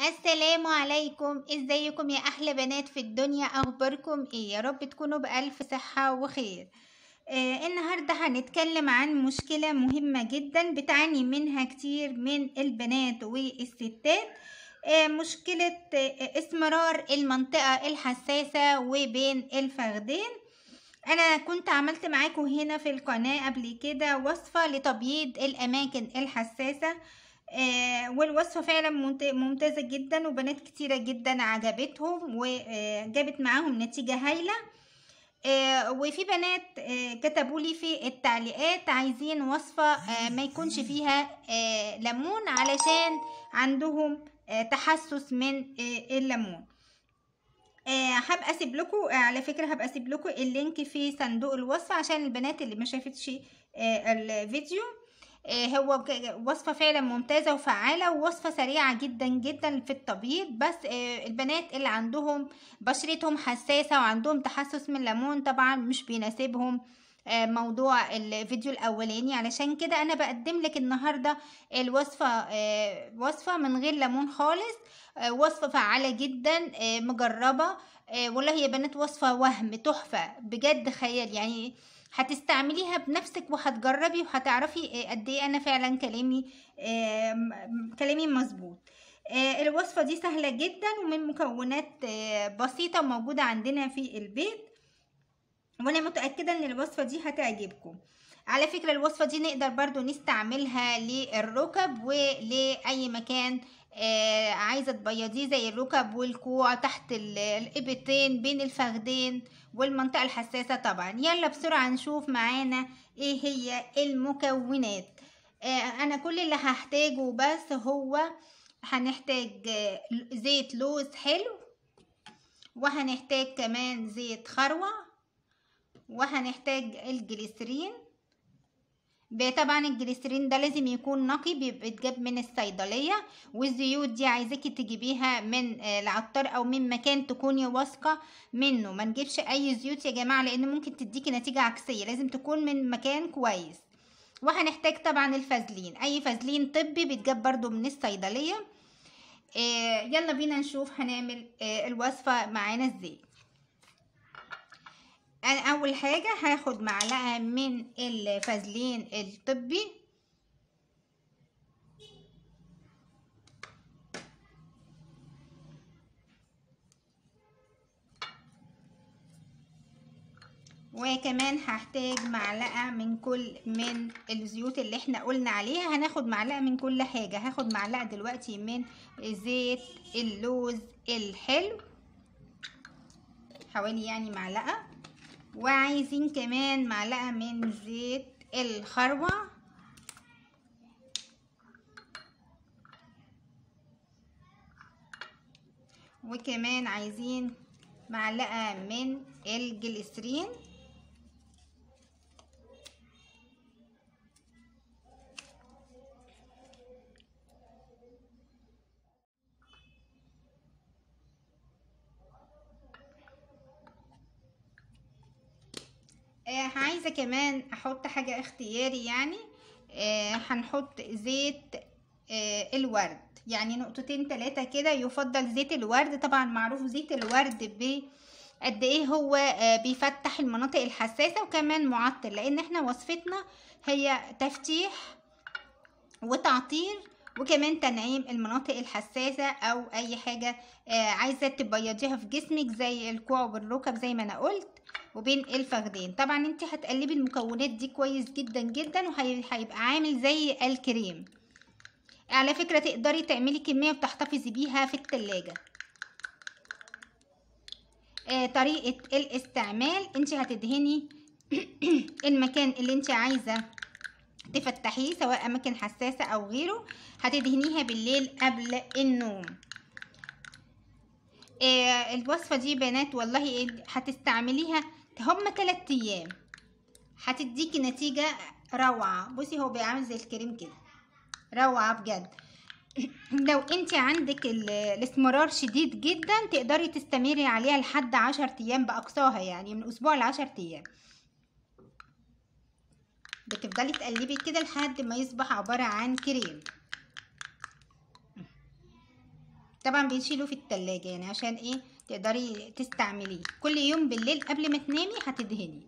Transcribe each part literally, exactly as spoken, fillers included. السلام عليكم، ازيكم يا احلى بنات في الدنيا؟ اخباركم ايه؟ يا رب تكونوا بالف صحه وخير. آه النهارده هنتكلم عن مشكله مهمه جدا بتعاني منها كتير من البنات والستات، آه مشكله آه اسمرار المنطقه الحساسه وبين الفخذين. انا كنت عملت معاكم هنا في القناه قبل كده وصفه لتبييض الاماكن الحساسه، آه والوصفة فعلا ممتازة جدا وبنات كتيرة جدا عجبتهم وجابت معاهم نتيجة هايلة. آه وفي بنات آه كتبولي في التعليقات عايزين وصفة آه ما يكونش فيها آه ليمون علشان عندهم آه تحسس من آه الليمون. آه هبقى اسيب لكم آه على فكرة هبقى اسيب لكم اللينك في صندوق الوصفة عشان البنات اللي ما شافتش آه الفيديو. هو وصفة فعلا ممتازة وفعالة ووصفة سريعة جدا جدا في التبييض، بس البنات اللي عندهم بشرتهم حساسة وعندهم تحسس من الليمون طبعا مش بيناسبهم موضوع الفيديو الاولاني، علشان كده انا بقدم لك النهاردة الوصفة وصفة من غير ليمون خالص، وصفة فعالة جدا مجربة. والله يا بنات وصفة وهم تحفة بجد خيال، يعني هتستعمليها بنفسك وهتجربي وهتعرفي قد ايه انا فعلا كلامي كلامي مظبوط. الوصفه دي سهله جدا ومن مكونات بسيطه موجوده عندنا في البيت، وانا متاكده ان الوصفه دي هتعجبكم. على فكره الوصفه دي نقدر برضو نستعملها للركب ولاي مكان عايزه تبيضيه زي الركب والكوع، تحت الابطين، بين الفخذين، والمنطقه الحساسه طبعا. يلا بسرعه نشوف معانا ايه هي المكونات. آه انا كل اللي هحتاجه بس هو هنحتاج زيت لوز حلو، وهنحتاج كمان زيت خروع، وهنحتاج الجليسرين. طبعا الجليسرين ده لازم يكون نقي، بيتجاب من الصيدليه، والزيوت دي عايزاكي تجيبيها من العطار او من مكان تكوني واثقه منه، ما نجيبش اي زيوت يا جماعه لان ممكن تديكي نتيجه عكسيه، لازم تكون من مكان كويس. وهنحتاج طبعا الفازلين، اي فازلين طبي بيتجاب برده من الصيدليه. يلا بينا نشوف هنعمل الوصفه معانا ازاي. انا اول حاجه هاخد معلقه من الفازلين الطبي، وكمان هحتاج معلقه من كل من الزيوت اللي احنا قلنا عليها، هناخد معلقه من كل حاجه. هاخد معلقه دلوقتي من زيت اللوز الحلو حوالي يعني معلقه، وعايزين كمان معلقة من زيت الخروع، وكمان عايزين معلقة من الجليسرين، عايزه كمان احط حاجه اختياري يعني، آه هنحط زيت آه الورد، يعني نقطتين ثلاثه كده، يفضل زيت الورد. طبعا معروف زيت الورد بقد ايه هو آه بيفتح المناطق الحساسه وكمان معطر، لان احنا وصفتنا هي تفتيح وتعطير وكمان تنعيم المناطق الحساسه او اي حاجه آه عايزه تبيضيها في جسمك زي الكوع والركب زي ما انا قلت وبين الفخذين. طبعا انت هتقلبي المكونات دي كويس جدا جدا وهيبقى عامل زي الكريم. على فكره تقدري تعملي كميه وتحتفظي بيها في التلاجة. آه طريقه الاستعمال، انت هتدهني المكان اللي انت عايزه تفتحيه سواء اماكن حساسه او غيره، هتدهنيها بالليل قبل النوم. آه الوصفه دي بنات والله هتستعمليها هما تلات ايام هتديكي نتيجه روعه. بصي هو بيعمل زي الكريم كده روعه بجد. لو انت عندك الاسمرار شديد جدا تقدري تستمري عليها لحد عشر ايام باقصاها، يعني من اسبوع لعشر ايام. بتفضلي تقلبي كده لحد ما يصبح عباره عن كريم. طبعا بيشيلوه في التلاجة يعني عشان ايه تقدري تستعمليه كل يوم بالليل قبل ما تنامي هتدهني.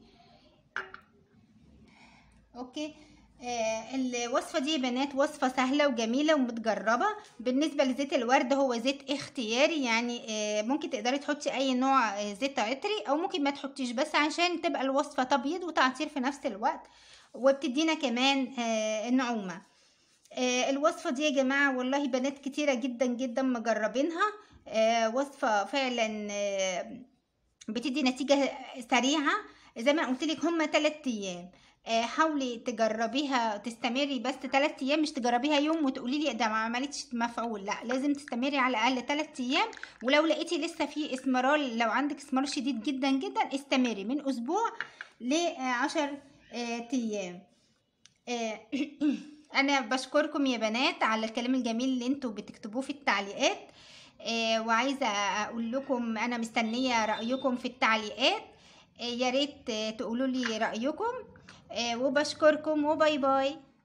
اوكي آه الوصفة دي يا بنات وصفة سهلة وجميلة ومتجربة. بالنسبة لزيت الورد هو زيت اختياري يعني آه ممكن تقدري تحطي اي نوع آه زيت عطري او ممكن ما تحطيش بس عشان تبقى الوصفة تبيض وتعطير في نفس الوقت وبتدينا كمان آه النعومة. آه الوصفة دي يا جماعة والله بنات كتيرة جدا جدا مجربينها آه وصفة فعلا آه بتدي نتيجة سريعة زي ما قلتلك هما تلات ايام. حاولي تجربيها تستمري بس تلات ايام مش تجربيها يوم وتقولي لي ده ما عملتش مفعول، لا لازم تستمري على الاقل تلات ايام. ولو لقيتي لسه في اسمرار لو عندك اسمرار شديد جدا جدا استمري من اسبوع لعشر ايام. انا بشكركم يا بنات على الكلام الجميل اللي انتوا بتكتبوه في التعليقات وعايزه اقول لكم انا مستنيه رايكم في التعليقات، يا ريت تقولوا لي رايكم. وبشكركم وباي باي.